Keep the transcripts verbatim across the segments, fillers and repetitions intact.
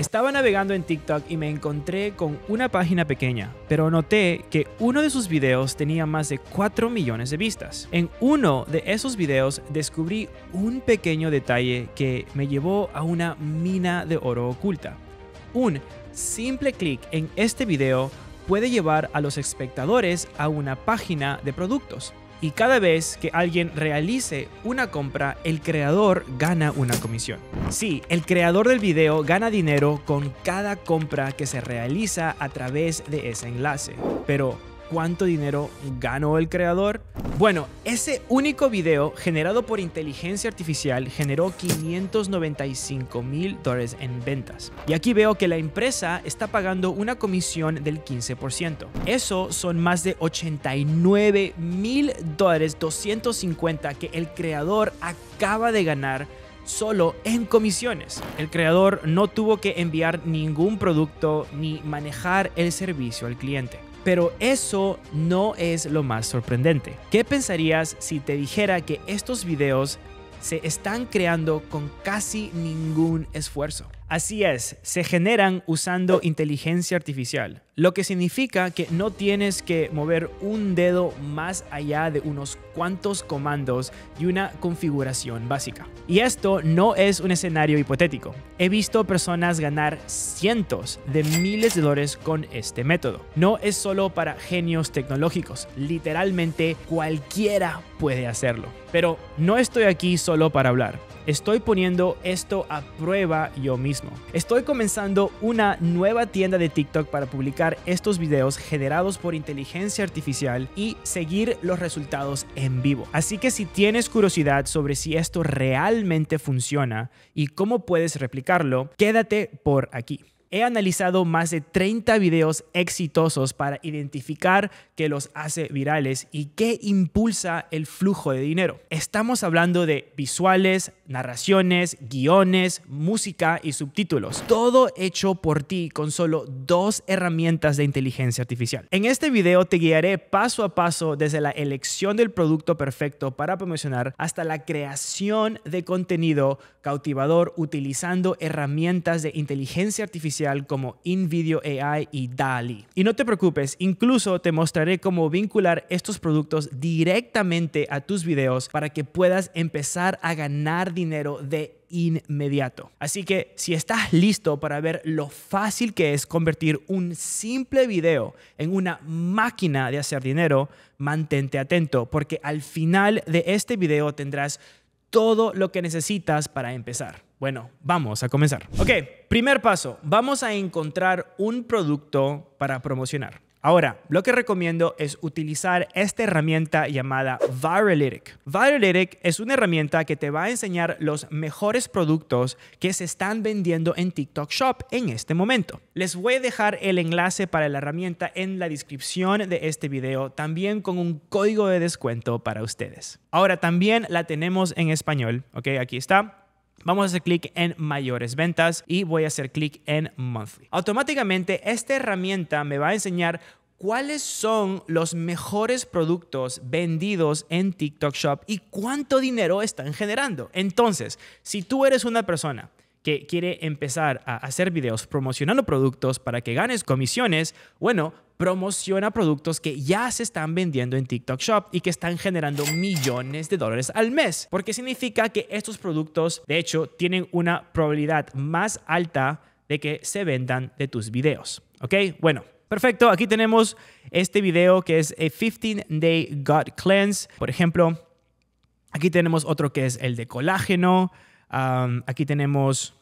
Estaba navegando en TikTok y me encontré con una página pequeña, pero noté que uno de sus videos tenía más de cuatro millones de vistas. En uno de esos videos descubrí un pequeño detalle que me llevó a una mina de oro oculta. Un simple clic en este video puede llevar a los espectadores a una página de productos. Y cada vez que alguien realice una compra, el creador gana una comisión. Sí, el creador del video gana dinero con cada compra que se realiza a través de ese enlace. Pero, ¿cuánto dinero ganó el creador? Bueno, ese único video generado por inteligencia artificial generó quinientos noventa y cinco mil dólares en ventas. Y aquí veo que la empresa está pagando una comisión del quince por ciento. Eso son más de ochenta y nueve mil doscientos cincuenta que el creador acaba de ganar solo en comisiones. El creador no tuvo que enviar ningún producto ni manejar el servicio al cliente. Pero eso no es lo más sorprendente. ¿Qué pensarías si te dijera que estos videos se están creando con casi ningún esfuerzo? Así es, se generan usando inteligencia artificial, lo que significa que no tienes que mover un dedo más allá de unos cuantos comandos y una configuración básica. Y esto no es un escenario hipotético. He visto personas ganar cientos de miles de dólares con este método. No es solo para genios tecnológicos, literalmente cualquiera puede hacerlo. Pero no estoy aquí solo para hablar. Estoy poniendo esto a prueba yo mismo. Estoy comenzando una nueva tienda de TikTok para publicar estos videos generados por inteligencia artificial y seguir los resultados en vivo. Así que si tienes curiosidad sobre si esto realmente funciona y cómo puedes replicarlo, quédate por aquí. He analizado más de treinta videos exitosos para identificar qué los hace virales y qué impulsa el flujo de dinero. Estamos hablando de visuales, narraciones, guiones, música y subtítulos. Todo hecho por ti con solo dos herramientas de inteligencia artificial. En este video te guiaré paso a paso desde la elección del producto perfecto para promocionar hasta la creación de contenido cautivador utilizando herramientas de inteligencia artificial como InVideo A I y D A L L-E. Y no te preocupes, incluso te mostraré cómo vincular estos productos directamente a tus videos para que puedas empezar a ganar dinero de inmediato. Así que si estás listo para ver lo fácil que es convertir un simple video en una máquina de hacer dinero, mantente atento porque al final de este video tendrás todo lo que necesitas para empezar. Bueno, vamos a comenzar. Ok, primer paso, vamos a encontrar un producto para promocionar. Ahora, lo que recomiendo es utilizar esta herramienta llamada Viralytic. Viralytic es una herramienta que te va a enseñar los mejores productos que se están vendiendo en TikTok Shop en este momento. Les voy a dejar el enlace para la herramienta en la descripción de este video, también con un código de descuento para ustedes. Ahora, también la tenemos en español. Ok, aquí está. Vamos a hacer clic en mayores ventas y voy a hacer clic en monthly. Automáticamente esta herramienta me va a enseñar cuáles son los mejores productos vendidos en TikTok Shop y cuánto dinero están generando. Entonces, si tú eres una persona que quiere empezar a hacer videos promocionando productos para que ganes comisiones, bueno, promociona productos que ya se están vendiendo en TikTok Shop y que están generando millones de dólares al mes, porque significa que estos productos, de hecho, tienen una probabilidad más alta de que se vendan de tus videos. ¿Ok? Bueno, perfecto. Aquí tenemos este video que es a fifteen day gut cleanse, por ejemplo. Aquí tenemos otro que es el de colágeno. Um, aquí tenemos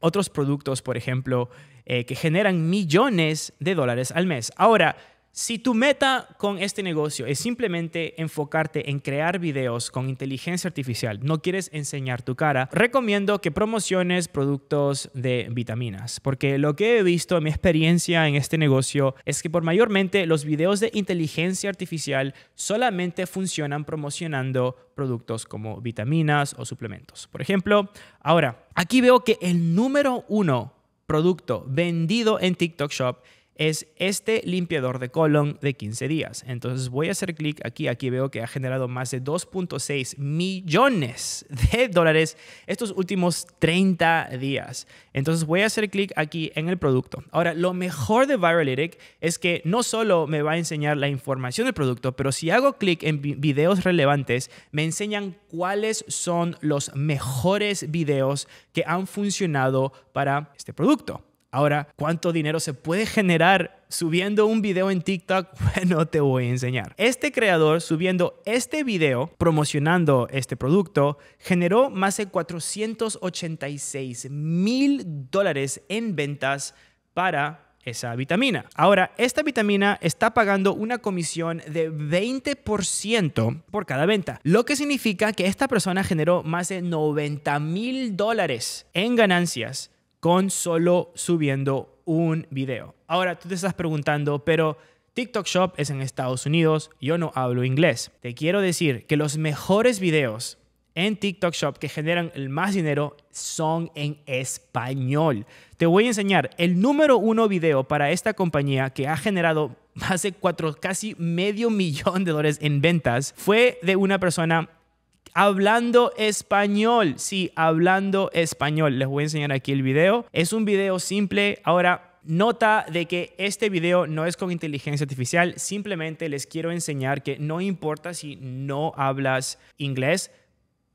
otros productos, por ejemplo, eh, que generan millones de dólares al mes. Ahora, si tu meta con este negocio es simplemente enfocarte en crear videos con inteligencia artificial, no quieres enseñar tu cara, recomiendo que promociones productos de vitaminas, porque lo que he visto en mi experiencia en este negocio es que por mayormente los videos de inteligencia artificial solamente funcionan promocionando productos como vitaminas o suplementos. Por ejemplo, ahora, aquí veo que el número uno producto vendido en TikTok Shop es este limpiador de colon de quince días. Entonces voy a hacer clic aquí. Aquí veo que ha generado más de dos punto seis millones de dólares estos últimos treinta días. Entonces voy a hacer clic aquí en el producto. Ahora, lo mejor de Viralytic es que no solo me va a enseñar la información del producto, pero si hago clic en videos relevantes, me enseñan cuáles son los mejores videos que han funcionado para este producto. Ahora, ¿cuánto dinero se puede generar subiendo un video en TikTok? Bueno, te voy a enseñar. Este creador, subiendo este video, promocionando este producto, generó más de cuatrocientos ochenta y seis mil dólares en ventas para esa vitamina. Ahora, esta vitamina está pagando una comisión de veinte por ciento por cada venta, lo que significa que esta persona generó más de noventa mil dólares en ganancias con solo subiendo un video. Ahora, tú te estás preguntando, pero TikTok Shop es en Estados Unidos, yo no hablo inglés. Te quiero decir que los mejores videos en TikTok Shop que generan el más dinero son en español. Te voy a enseñar el número uno video para esta compañía que ha generado más de cuatro, casi medio millón de dólares en ventas. Fue de una persona hablando español. Sí, hablando español. Les voy a enseñar aquí el video. Es un video simple. Ahora, nota de que este video no es con inteligencia artificial. Simplemente les quiero enseñar que no importa si no hablas inglés,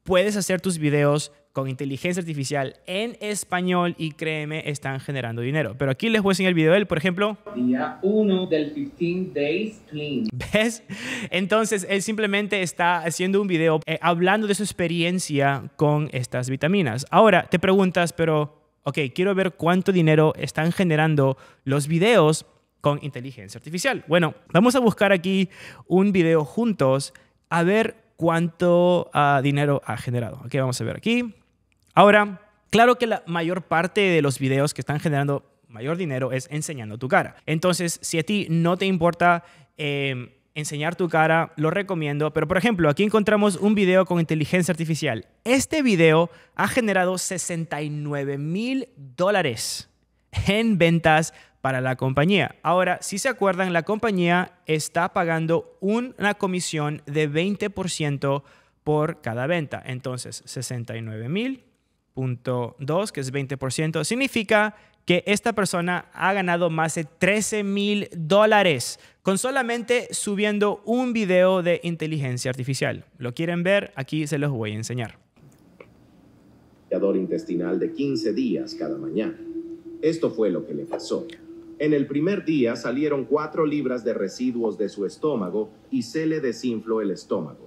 puedes hacer tus videos con inteligencia artificial en español y créeme, están generando dinero. Pero aquí les voy a enseñar el video de él, por ejemplo. Día uno del quince days clean. ¿Ves? Entonces, él simplemente está haciendo un video eh, hablando de su experiencia con estas vitaminas. Ahora, te preguntas, pero, ok, quiero ver cuánto dinero están generando los videos con inteligencia artificial. Bueno, vamos a buscar aquí un video juntos a ver cuánto uh, dinero ha generado. Ok, vamos a ver aquí. Ahora, claro que la mayor parte de los videos que están generando mayor dinero es enseñando tu cara. Entonces, si a ti no te importa eh, enseñar tu cara, lo recomiendo. Pero, por ejemplo, aquí encontramos un video con inteligencia artificial. Este video ha generado sesenta y nueve mil dólares en ventas para la compañía. Ahora, si se acuerdan, la compañía está pagando una comisión de veinte por ciento por cada venta. Entonces, sesenta y nueve mil punto dos, que es veinte por ciento, significa que esta persona ha ganado más de trece mil dólares con solamente subiendo un video de inteligencia artificial. ¿Lo quieren ver? Aquí se los voy a enseñar. Limpiador intestinal de quince días cada mañana. Esto fue lo que le pasó. En el primer día salieron cuatro libras de residuos de su estómago y se le desinfló el estómago.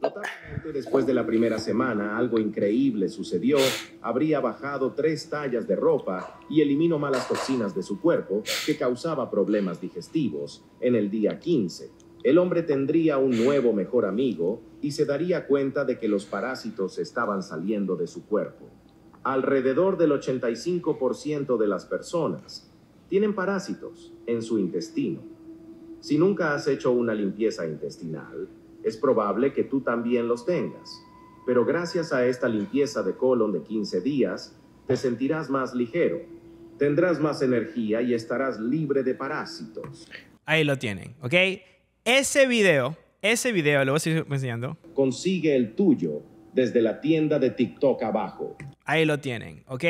Notablemente, después de la primera semana, algo increíble sucedió. Habría bajado tres tallas de ropa y eliminó malas toxinas de su cuerpo que causaba problemas digestivos. En el día quince, el hombre tendría un nuevo mejor amigo y se daría cuenta de que los parásitos estaban saliendo de su cuerpo. Alrededor del ochenta y cinco por ciento de las personas tienen parásitos en su intestino. Si nunca has hecho una limpieza intestinal, es probable que tú también los tengas. Pero gracias a esta limpieza de colon de quince días, te sentirás más ligero, tendrás más energía y estarás libre de parásitos. Ahí lo tienen, ¿ok? Ese video, ese video, lo voy a seguir enseñando. Consigue el tuyo desde la tienda de TikTok abajo. Ahí lo tienen, ¿ok?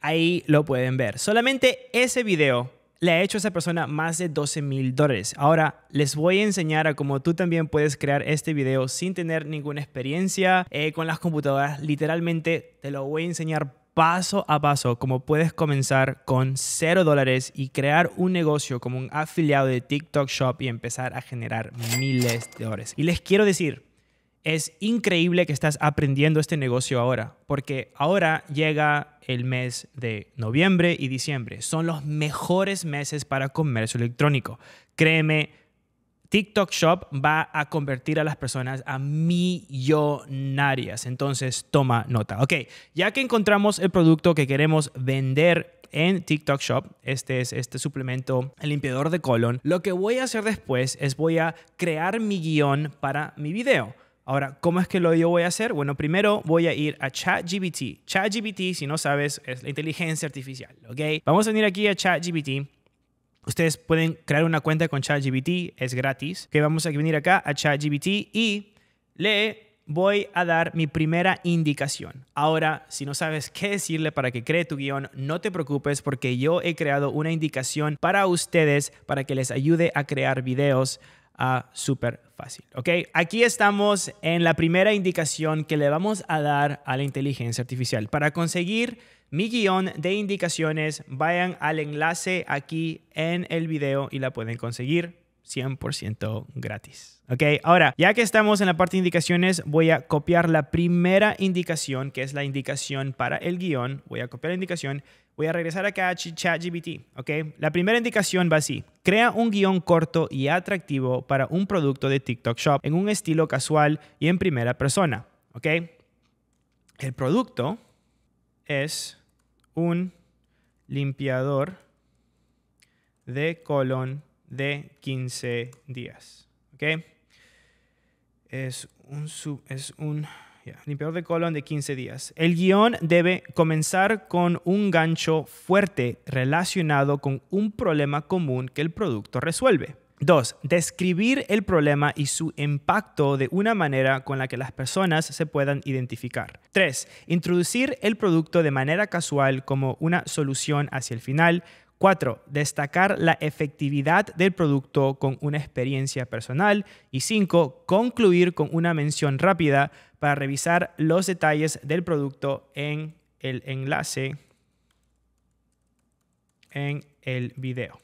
Ahí lo pueden ver. Solamente ese video le ha hecho a esa persona más de doce mil dólares. Ahora les voy a enseñar a cómo tú también puedes crear este video sin tener ninguna experiencia eh, con las computadoras. Literalmente te lo voy a enseñar paso a paso cómo puedes comenzar con cero dólares y crear un negocio como un afiliado de TikTok Shop y empezar a generar miles de dólares. Y les quiero decir, es increíble que estás aprendiendo este negocio ahora, porque ahora llega el mes de noviembre y diciembre. Son los mejores meses para comercio electrónico. Créeme, TikTok Shop va a convertir a las personas a millonarias. Entonces, toma nota. Ok, ya que encontramos el producto que queremos vender en TikTok Shop, este es este suplemento, el limpiador de colon, lo que voy a hacer después es voy a crear mi guión para mi video. Ahora, ¿cómo es que lo yo voy a hacer? Bueno, primero voy a ir a ChatGPT. ChatGPT, si no sabes, es la inteligencia artificial, ¿ok? Vamos a venir aquí a ChatGPT Ustedes pueden crear una cuenta con ChatGPT, es gratis. Ok, vamos a venir acá a ChatGPT y le voy a dar mi primera indicación. Ahora, si no sabes qué decirle para que cree tu guión, no te preocupes porque yo he creado una indicación para ustedes para que les ayude a crear videos uh, súper fácil. Ok, aquí estamos en la primera indicación que le vamos a dar a la inteligencia artificial. Para conseguir mi guión de indicaciones, vayan al enlace aquí en el video y la pueden conseguir cien por ciento gratis. Ok, ahora, ya que estamos en la parte de indicaciones, voy a copiar la primera indicación, que es la indicación para el guión. Voy a copiar la indicación. Voy a regresar acá a ChatGPT, ¿ok? La primera indicación va así. Crea un guión corto y atractivo para un producto de TikTok Shop en un estilo casual y en primera persona, ¿ok? El producto es un limpiador de colon de quince días, ¿ok? Es un, sub, es un yeah, limpiador de colon de quince días. El guión debe comenzar con un gancho fuerte relacionado con un problema común que el producto resuelve. Dos, describir el problema y su impacto de una manera con la que las personas se puedan identificar. Tres, introducir el producto de manera casual como una solución hacia el final. Cuatro, destacar la efectividad del producto con una experiencia personal. Y cinco, concluir con una mención rápida para revisar los detalles del producto en el enlace en el video.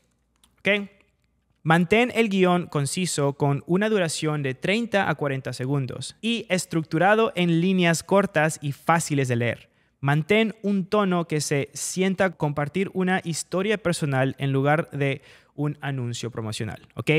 ¿Ok? Mantén el guión conciso con una duración de treinta a cuarenta segundos y estructurado en líneas cortas y fáciles de leer. Mantén un tono que se sienta compartir una historia personal en lugar de un anuncio promocional, ¿ok?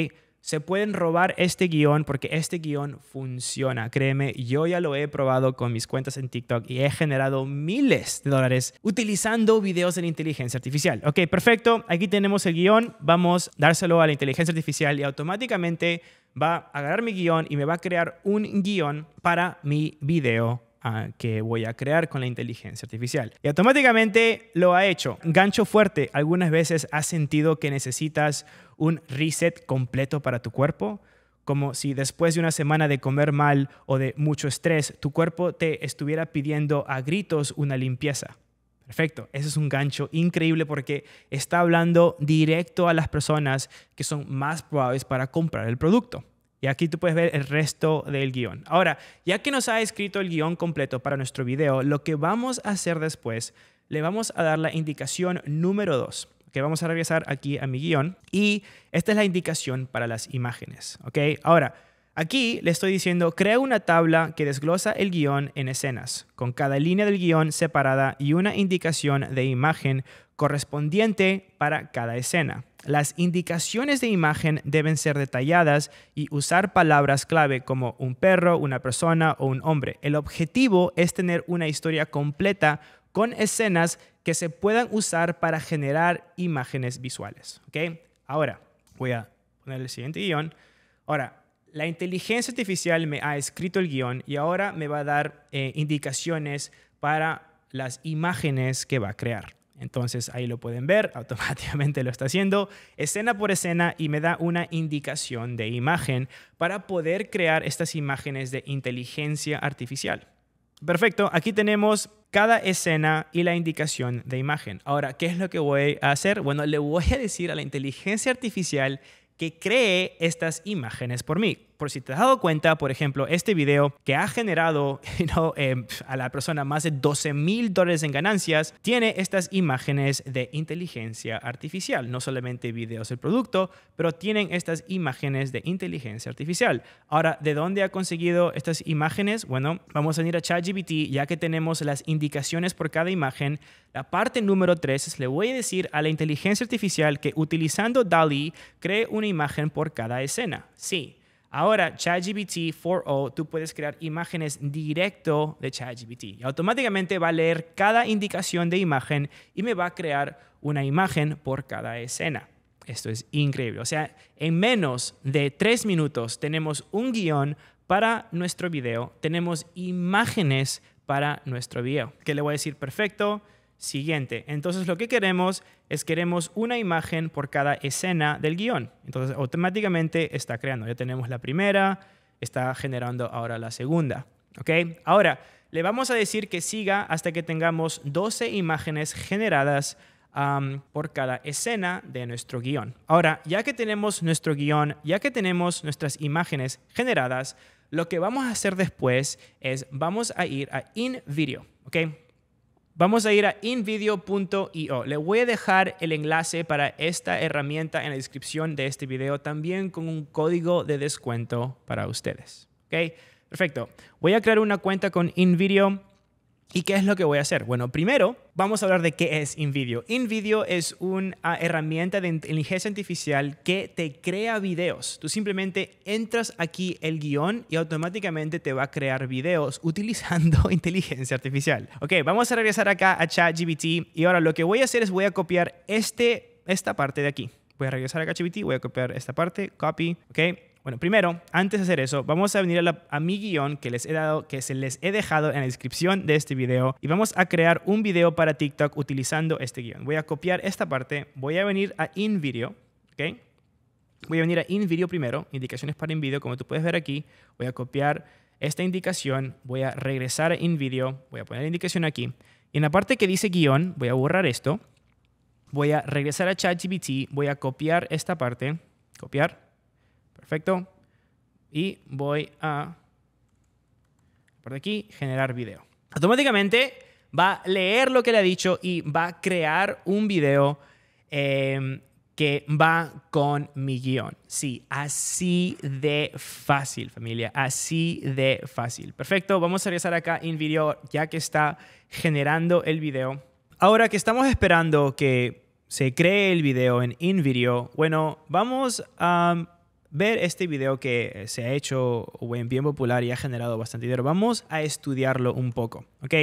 Se pueden robar este guión porque este guión funciona. Créeme, yo ya lo he probado con mis cuentas en TikTok y he generado miles de dólares utilizando videos de la inteligencia artificial. Ok, perfecto. Aquí tenemos el guión. Vamos a dárselo a la inteligencia artificial y automáticamente va a agarrar mi guión y me va a crear un guión para mi video Uh, que voy a crear con la inteligencia artificial. Y automáticamente lo ha hecho. Gancho fuerte. ¿Algunas veces has sentido que necesitas un reset completo para tu cuerpo? Como si después de una semana de comer mal o de mucho estrés, tu cuerpo te estuviera pidiendo a gritos una limpieza. Perfecto. Ese es un gancho increíble porque está hablando directo a las personas que son más probables para comprar el producto. Y aquí tú puedes ver el resto del guión. Ahora, ya que nos ha escrito el guión completo para nuestro video, lo que vamos a hacer después, le vamos a dar la indicación número dos. Okay, vamos a regresar aquí a mi guión. Y esta es la indicación para las imágenes. Okay, ahora, aquí le estoy diciendo, crea una tabla que desglosa el guión en escenas, con cada línea del guión separada y una indicación de imagen correspondiente para cada escena. Las indicaciones de imagen deben ser detalladas y usar palabras clave como un perro, una persona o un hombre. El objetivo es tener una historia completa con escenas que se puedan usar para generar imágenes visuales. ¿Okay? Ahora, voy a poner el siguiente guión. Ahora, la inteligencia artificial me ha escrito el guión y ahora me va a dar eh, indicaciones para las imágenes que va a crear. Entonces ahí lo pueden ver, automáticamente lo está haciendo escena por escena y me da una indicación de imagen para poder crear estas imágenes de inteligencia artificial. Perfecto, aquí tenemos cada escena y la indicación de imagen. Ahora, ¿qué es lo que voy a hacer? Bueno, le voy a decir a la inteligencia artificial que cree estas imágenes por mí. Por si te has dado cuenta, por ejemplo, este video que ha generado you know, eh, a la persona más de doce mil dólares en ganancias, tiene estas imágenes de inteligencia artificial. No solamente videos del producto, pero tienen estas imágenes de inteligencia artificial. Ahora, ¿de dónde ha conseguido estas imágenes? Bueno, vamos a ir a ChatGPT, ya que tenemos las indicaciones por cada imagen. La parte número tres es, le voy a decir a la inteligencia artificial que utilizando DALL-E, cree una imagen por cada escena. Sí. Ahora, ChatGPT cuatro punto cero, tú puedes crear imágenes directo de ChatGPT. Y automáticamente va a leer cada indicación de imagen y me va a crear una imagen por cada escena. Esto es increíble. O sea, en menos de tres minutos tenemos un guión para nuestro video. Tenemos imágenes para nuestro video. ¿Qué le voy a decir? Perfecto. siguiente. Entonces lo que queremos es queremos una imagen por cada escena del guión. Entonces automáticamente está creando. Ya tenemos la primera, está generando ahora la segunda. ¿Okay? Ahora le vamos a decir que siga hasta que tengamos doce imágenes generadas um, por cada escena de nuestro guión. Ahora, ya que tenemos nuestro guión, ya que tenemos nuestras imágenes generadas, lo que vamos a hacer después es vamos a ir a InVideo. ¿Okay? Vamos a ir a invideo punto i o. Le voy a dejar el enlace para esta herramienta en la descripción de este video, también con un código de descuento para ustedes. ¿Okay? Perfecto. Voy a crear una cuenta con InVideo. ¿Y qué es lo que voy a hacer? Bueno, primero vamos a hablar de qué es InVideo. InVideo es una herramienta de inteligencia artificial que te crea videos. Tú simplemente entras aquí el guión y automáticamente te va a crear videos utilizando inteligencia artificial. Ok, vamos a regresar acá a ChatGPT y ahora lo que voy a hacer es voy a copiar este, esta parte de aquí. Voy a regresar a ChatGPT, voy a copiar esta parte, copy, ok. Bueno, primero, antes de hacer eso, vamos a venir a, la, a mi guión que les he dado, que se les he dejado en la descripción de este video y vamos a crear un video para TikTok utilizando este guión. Voy a copiar esta parte, voy a venir a InVideo, ¿ok? Voy a venir a InVideo primero, indicaciones para InVideo, como tú puedes ver aquí. Voy a copiar esta indicación, voy a regresar a InVideo, voy a poner la indicación aquí. Y en la parte que dice guión, voy a borrar esto, voy a regresar a ChatGPT, voy a copiar esta parte, copiar. Perfecto. Y voy a, por aquí, generar video. Automáticamente va a leer lo que le ha dicho y va a crear un video eh, que va con mi guión. Sí, así de fácil, familia. Así de fácil. Perfecto. Vamos a regresar acá en video ya que está generando el video. Ahora que estamos esperando que se cree el video en InVideo, bueno, vamos a ver este video que se ha hecho bien popular y ha generado bastante dinero. Vamos a estudiarlo un poco, ¿ok?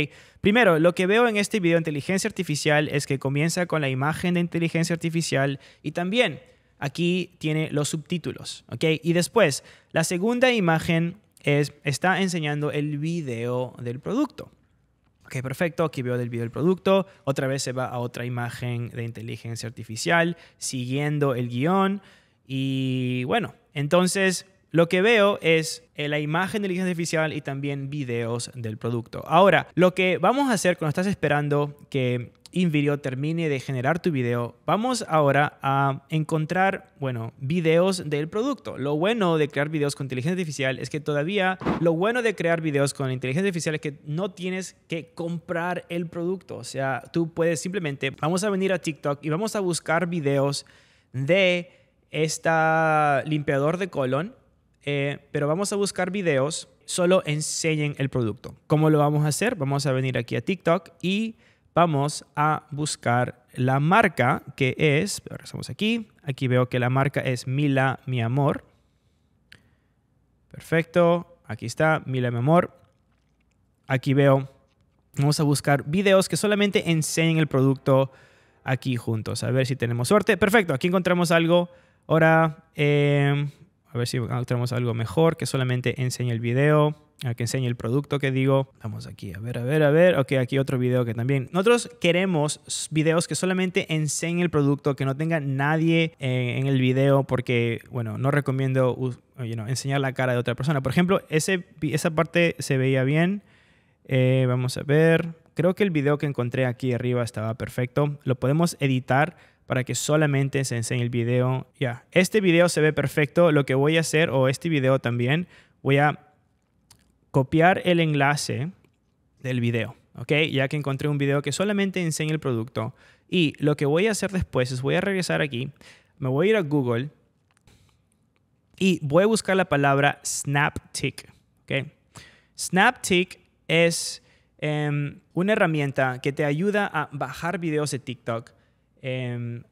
Primero, lo que veo en este video de inteligencia artificial es que comienza con la imagen de inteligencia artificial y también aquí tiene los subtítulos, ¿ok? Y después, la segunda imagen es, está enseñando el video del producto. Ok, perfecto. Aquí veo el video del producto. Otra vez se va a otra imagen de inteligencia artificial siguiendo el guión. Y bueno, entonces lo que veo es la imagen de inteligencia artificial y también videos del producto. Ahora, lo que vamos a hacer cuando estás esperando que InVideo termine de generar tu video, vamos ahora a encontrar, bueno, videos del producto. Lo bueno de crear videos con inteligencia artificial es que todavía, lo bueno de crear videos con inteligencia artificial es que no tienes que comprar el producto. O sea, tú puedes simplemente, vamos a venir a TikTok y vamos a buscar videos de este limpiador de colon, eh, pero vamos a buscar videos, solo enseñen el producto. ¿Cómo lo vamos a hacer? Vamos a venir aquí a TikTok y vamos a buscar la marca que es, regresamos aquí, aquí veo que la marca es Mila Mi Amor. Perfecto, aquí está, Mila Mi Amor. Aquí veo, vamos a buscar videos que solamente enseñen el producto aquí juntos. A ver si tenemos suerte. Perfecto, aquí encontramos algo. Ahora, eh, a ver si encontramos algo mejor que solamente enseñe el video, que enseñe el producto que digo. Vamos aquí, a ver, a ver, a ver. Ok, aquí otro video que también. Nosotros queremos videos que solamente enseñen el producto, que no tenga nadie eh, en el video porque, bueno, no recomiendo uh, you know, enseñar la cara de otra persona. Por ejemplo, ese, esa parte se veía bien. Eh, vamos a ver. Creo que el video que encontré aquí arriba estaba perfecto. Lo podemos editar para que solamente se enseñe el video. Ya, yeah. Este video se ve perfecto. Lo que voy a hacer, o este video también, voy a copiar el enlace del video, ¿ok? Ya que encontré un video que solamente enseña el producto. Y lo que voy a hacer después es voy a regresar aquí, me voy a ir a Google y voy a buscar la palabra SnapTik, ¿ok? SnapTik es um, una herramienta que te ayuda a bajar videos de TikTok. Um,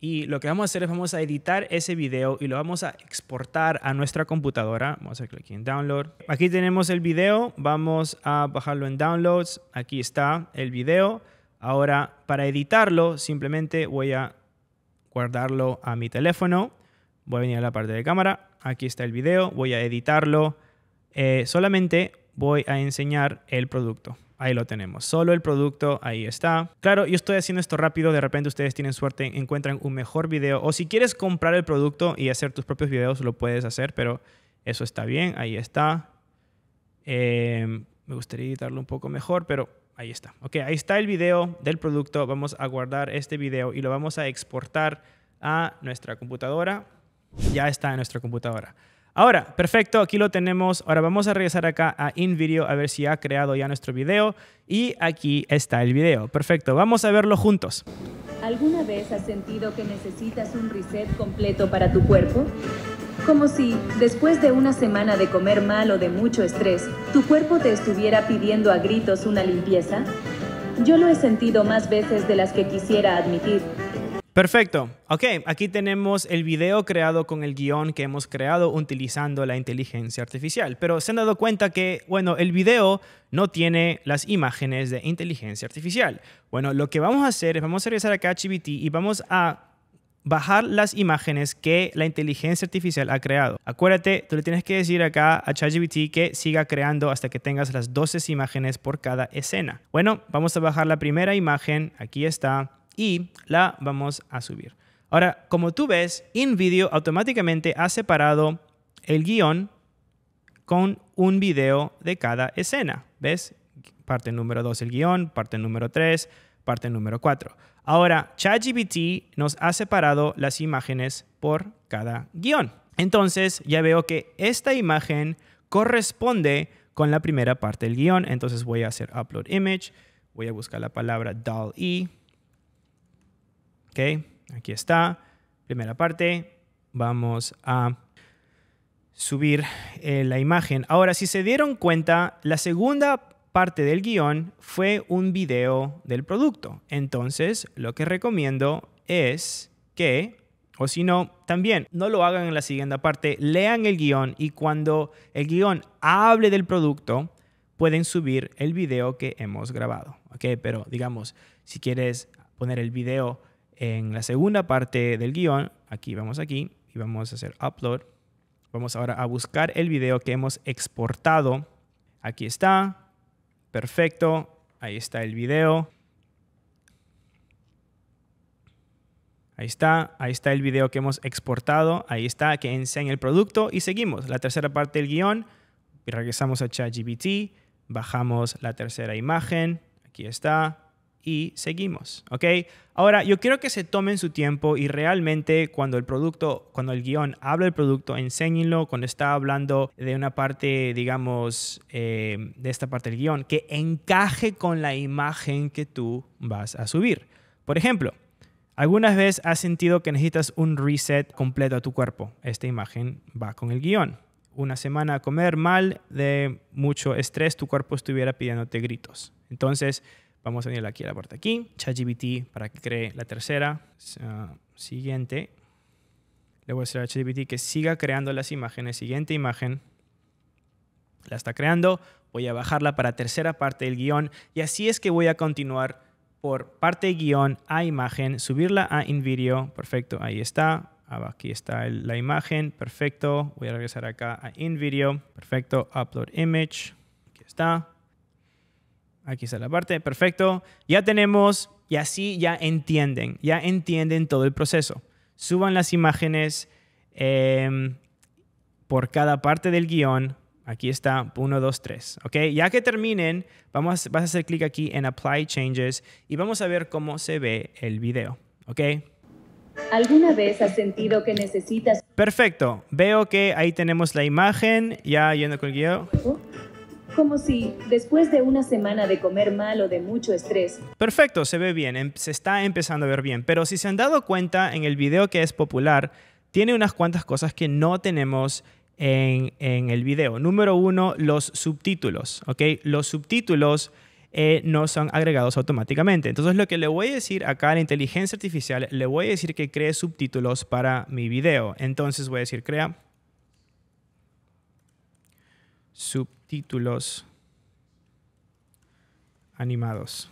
y lo que vamos a hacer es vamos a editar ese video y lo vamos a exportar a nuestra computadora. Vamos a hacer clic en download. Aquí tenemos el video. Vamos a bajarlo en downloads. Aquí está el video. Ahora, para editarlo, simplemente voy a guardarlo a mi teléfono. Voy a venir a la parte de cámara. Aquí está el video. Voy a editarlo. Eh, solamente voy a enseñar el producto. ahí lo tenemos. Solo el producto, ahí está. Claro, yo estoy haciendo esto rápido. De repente ustedes tienen suerte, encuentran un mejor video. O si quieres comprar el producto y hacer tus propios videos, lo puedes hacer, pero eso está bien. Ahí está. Eh, me gustaría editarlo un poco mejor, pero ahí está. Ok, ahí está el video del producto. Vamos a guardar este video y lo vamos a exportar a nuestra computadora. Ya está en nuestra computadora. Ahora, perfecto, aquí lo tenemos. Ahora vamos a regresar acá a InVideo a ver si ha creado ya nuestro video. Y aquí está el video. Perfecto, vamos a verlo juntos. ¿Alguna vez has sentido que necesitas un reset completo para tu cuerpo? Como si, después de una semana de comer mal o de mucho estrés, tu cuerpo te estuviera pidiendo a gritos una limpieza. Yo lo he sentido más veces de las que quisiera admitir. Perfecto. Ok, aquí tenemos el video creado con el guión que hemos creado utilizando la inteligencia artificial. Pero se han dado cuenta que, bueno, el video no tiene las imágenes de inteligencia artificial. Bueno, lo que vamos a hacer es, vamos a regresar acá a ChatGPT y vamos a bajar las imágenes que la inteligencia artificial ha creado. Acuérdate, tú le tienes que decir acá a ChatGPT que siga creando hasta que tengas las doce imágenes por cada escena. Bueno, vamos a bajar la primera imagen. Aquí está. Y la vamos a subir. Ahora, como tú ves, InVideo automáticamente ha separado el guión con un video de cada escena. ¿Ves? Parte número dos el guión, parte número tres, parte número cuatro. Ahora, ChatGPT nos ha separado las imágenes por cada guión. Entonces, ya veo que esta imagen corresponde con la primera parte del guión. Entonces, voy a hacer Upload Image. Voy a buscar la palabra D A L L-E. Ok, aquí está, primera parte, vamos a subir eh, la imagen. Ahora, si se dieron cuenta, la segunda parte del guión fue un video del producto. Entonces, lo que recomiendo es que, o si no, también no lo hagan en la siguiente parte, lean el guión y cuando el guión hable del producto, pueden subir el video que hemos grabado. Ok, pero digamos, si quieres poner el video en la segunda parte del guión, aquí vamos aquí y vamos a hacer upload. Vamos ahora a buscar el video que hemos exportado. Aquí está. Perfecto. Ahí está el video. Ahí está. Ahí está el video que hemos exportado. Ahí está, que enseña el producto. Y seguimos la tercera parte del guión. Y regresamos a ChatGPT. Bajamos la tercera imagen. Aquí está. Y seguimos, ¿ok? Ahora, yo quiero que se tomen su tiempo y realmente cuando el producto, cuando el guión habla del producto, enséñenlo. Cuando está hablando de una parte, digamos, eh, de esta parte del guión, que encaje con la imagen que tú vas a subir. Por ejemplo, ¿algunas veces has sentido que necesitas un reset completo a tu cuerpo? Esta imagen va con el guión. Una semana a comer mal, de mucho estrés, tu cuerpo estuviera pidiéndote gritos. Entonces, vamos a venir aquí a la parte aquí, ChatGPT, para que cree la tercera. Uh, siguiente. Le voy a decir a ChatGPT que siga creando las imágenes. Siguiente imagen. La está creando. Voy a bajarla para tercera parte del guión. Y así es que voy a continuar por parte de guión a imagen, subirla a InVideo. Perfecto, ahí está. Aquí está la imagen. Perfecto. Voy a regresar acá a InVideo. Perfecto, Upload Image. Aquí está. Aquí está la parte, perfecto. Ya tenemos, y así ya entienden, ya entienden todo el proceso. Suban las imágenes eh, por cada parte del guión. Aquí está, uno, dos, tres. ¿Ok? Ya que terminen, vamos, vas a hacer clic aquí en Apply Changes y vamos a ver cómo se ve el video. ¿Ok? ¿Alguna vez has sentido que necesitas...? Perfecto. Veo que ahí tenemos la imagen, ya yendo con el guión. Como si, después de una semana de comer mal o de mucho estrés... Perfecto, se ve bien, se está empezando a ver bien. Pero si se han dado cuenta, en el video que es popular, tiene unas cuantas cosas que no tenemos en, en el video. Número uno, los subtítulos. ¿Okay? Los subtítulos eh, no son agregados automáticamente. Entonces, lo que le voy a decir acá a la inteligencia artificial, le voy a decir que cree subtítulos para mi video. Entonces, voy a decir, crea subtítulos. Títulos animados.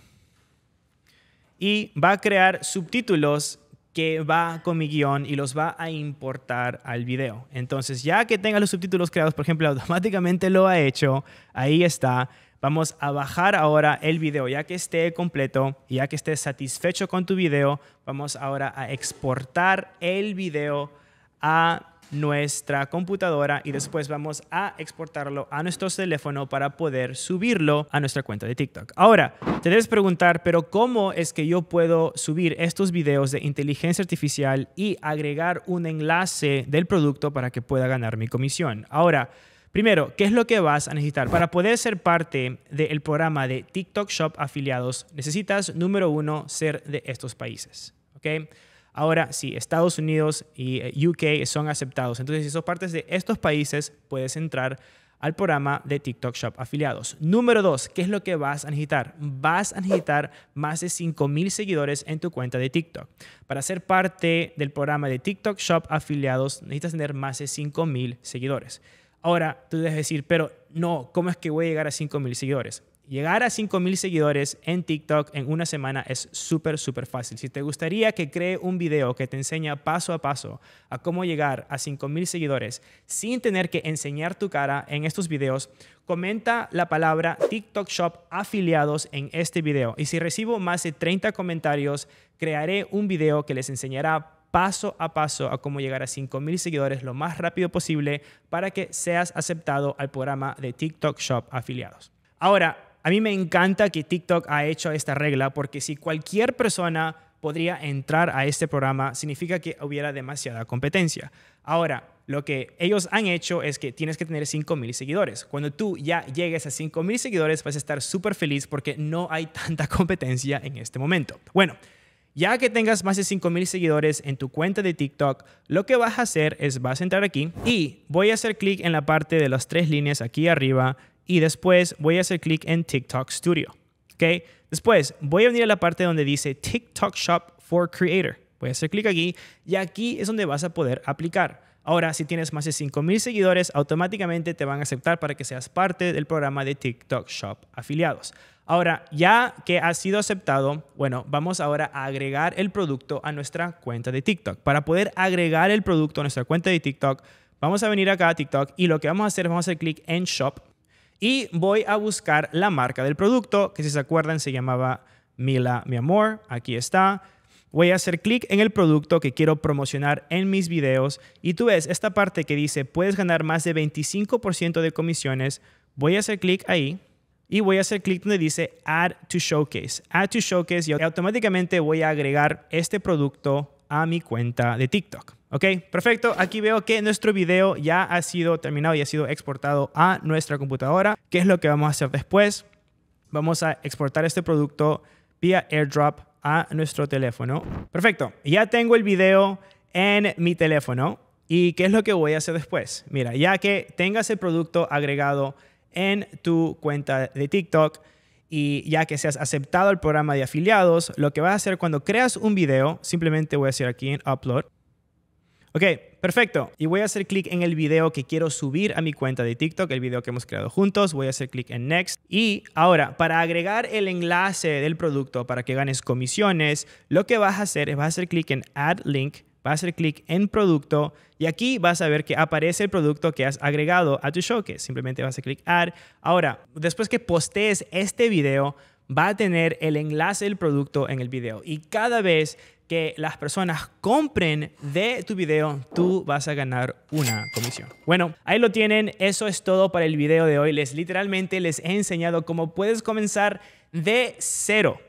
Y va a crear subtítulos que va con mi guión y los va a importar al video. Entonces, ya que tenga los subtítulos creados, por ejemplo, automáticamente lo ha hecho, ahí está. Vamos a bajar ahora el video ya que esté completo y ya que estés satisfecho con tu video. Vamos ahora a exportar el video a nuestra computadora y después vamos a exportarlo a nuestro teléfono para poder subirlo a nuestra cuenta de TikTok. Ahora, te debes preguntar, pero ¿cómo es que yo puedo subir estos videos de inteligencia artificial y agregar un enlace del producto para que pueda ganar mi comisión? Ahora, primero, ¿qué es lo que vas a necesitar? Para poder ser parte del programa de TikTok Shop afiliados, necesitas, número uno, ser de estos países, ¿ok? Ahora, sí, Estados Unidos y U K son aceptados. Entonces, si sos parte de estos países, puedes entrar al programa de TikTok Shop afiliados. Número dos, ¿qué es lo que vas a necesitar? Vas a necesitar más de cinco mil seguidores en tu cuenta de TikTok. Para ser parte del programa de TikTok Shop afiliados, necesitas tener más de cinco mil seguidores. Ahora, tú debes decir, pero no, ¿cómo es que voy a llegar a cinco mil seguidores? Llegar a cinco mil seguidores en TikTok en una semana es súper, súper fácil. Si te gustaría que cree un video que te enseña paso a paso a cómo llegar a cinco mil seguidores sin tener que enseñar tu cara en estos videos, comenta la palabra TikTok Shop afiliados en este video. Y si recibo más de treinta comentarios, crearé un video que les enseñará paso a paso a cómo llegar a cinco mil seguidores lo más rápido posible para que seas aceptado al programa de TikTok Shop afiliados. Ahora, a mí me encanta que TikTok ha hecho esta regla porque si cualquier persona podría entrar a este programa, significa que hubiera demasiada competencia. Ahora, lo que ellos han hecho es que tienes que tener cinco mil seguidores. Cuando tú ya llegues a cinco mil seguidores, vas a estar súper feliz porque no hay tanta competencia en este momento. Bueno, ya que tengas más de cinco mil seguidores en tu cuenta de TikTok, lo que vas a hacer es vas a entrar aquí y voy a hacer clic en la parte de las tres líneas aquí arriba. Y después voy a hacer clic en TikTok Studio, ¿ok? Después voy a venir a la parte donde dice TikTok Shop for Creator. Voy a hacer clic aquí y aquí es donde vas a poder aplicar. Ahora, si tienes más de cinco mil seguidores, automáticamente te van a aceptar para que seas parte del programa de TikTok Shop afiliados. Ahora, ya que has sido aceptado, bueno, vamos ahora a agregar el producto a nuestra cuenta de TikTok. Para poder agregar el producto a nuestra cuenta de TikTok, vamos a venir acá a TikTok y lo que vamos a hacer es vamos a hacer clic en Shop. Y voy a buscar la marca del producto, que si se acuerdan se llamaba Mila Mi Amor. Aquí está. Voy a hacer clic en el producto que quiero promocionar en mis videos. Y tú ves esta parte que dice, puedes ganar más de veinticinco por ciento de comisiones. Voy a hacer clic ahí. Y voy a hacer clic donde dice Add to Showcase. Add to Showcase. Y automáticamente voy a agregar este producto a mi cuenta de TikTok. Ok, perfecto. Aquí veo que nuestro video ya ha sido terminado y ha sido exportado a nuestra computadora. ¿Qué es lo que vamos a hacer después? Vamos a exportar este producto vía AirDrop a nuestro teléfono. Perfecto. Ya tengo el video en mi teléfono. ¿Y qué es lo que voy a hacer después? Mira, ya que tengas el producto agregado en tu cuenta de TikTok y ya que seas aceptado al programa de afiliados, lo que vas a hacer cuando creas un video, simplemente voy a hacer aquí en Upload. Ok, perfecto. Y voy a hacer clic en el video que quiero subir a mi cuenta de TikTok, el video que hemos creado juntos. Voy a hacer clic en Next. Y ahora, para agregar el enlace del producto para que ganes comisiones, lo que vas a hacer es vas a hacer clic en Add Link, vas a hacer clic en Producto y aquí vas a ver que aparece el producto que has agregado a tu showcase. Simplemente vas a hacer clic Add. Ahora, después que postees este video, va a tener el enlace del producto en el video y cada vez que las personas compren de tu video, tú vas a ganar una comisión. Bueno, ahí lo tienen. Eso es todo para el video de hoy. Les literalmente les he enseñado cómo puedes comenzar de cero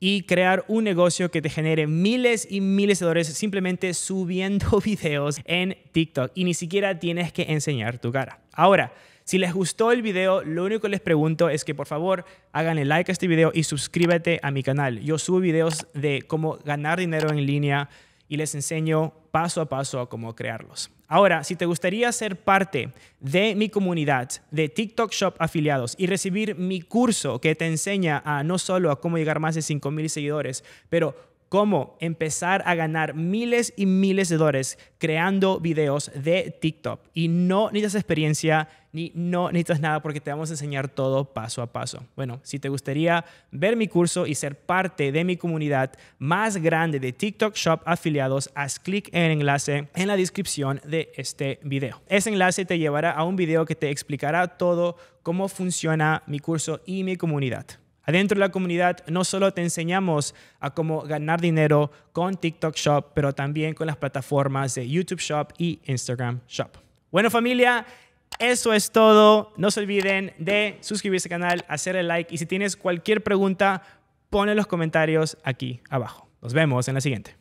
y crear un negocio que te genere miles y miles de dólares simplemente subiendo videos en TikTok. Y ni siquiera tienes que enseñar tu cara. Ahora, si les gustó el video, lo único que les pregunto es que por favor háganle like a este video y suscríbete a mi canal. Yo subo videos de cómo ganar dinero en línea y les enseño paso a paso a cómo crearlos. Ahora, si te gustaría ser parte de mi comunidad de TikTok Shop afiliados y recibir mi curso que te enseña a no solo a cómo llegar a más de cinco mil seguidores, pero cómo empezar a ganar miles y miles de dólares creando videos de TikTok. Y no necesitas experiencia ni no necesitas nada porque te vamos a enseñar todo paso a paso. Bueno, si te gustaría ver mi curso y ser parte de mi comunidad más grande de TikTok Shop afiliados, haz clic en el enlace en la descripción de este video. Ese enlace te llevará a un video que te explicará todo cómo funciona mi curso y mi comunidad. Adentro de la comunidad no solo te enseñamos a cómo ganar dinero con TikTok Shop, pero también con las plataformas de YouTube Shop y Instagram Shop. Bueno, familia, eso es todo. No se olviden de suscribirse al canal, hacer el like y si tienes cualquier pregunta, pon en los comentarios aquí abajo. Nos vemos en la siguiente.